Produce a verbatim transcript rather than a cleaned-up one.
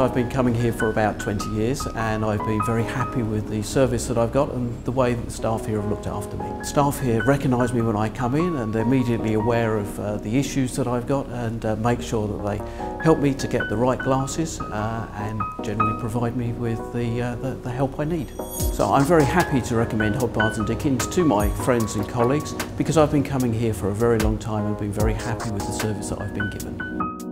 I've been coming here for about twenty years and I've been very happy with the service that I've got and the way that the staff here have looked after me. Staff here recognise me when I come in and they're immediately aware of uh, the issues that I've got and uh, make sure that they help me to get the right glasses uh, and generally provide me with the, uh, the, the help I need. So I'm very happy to recommend Hodd Barnes and Dickens to my friends and colleagues because I've been coming here for a very long time and been very happy with the service that I've been given.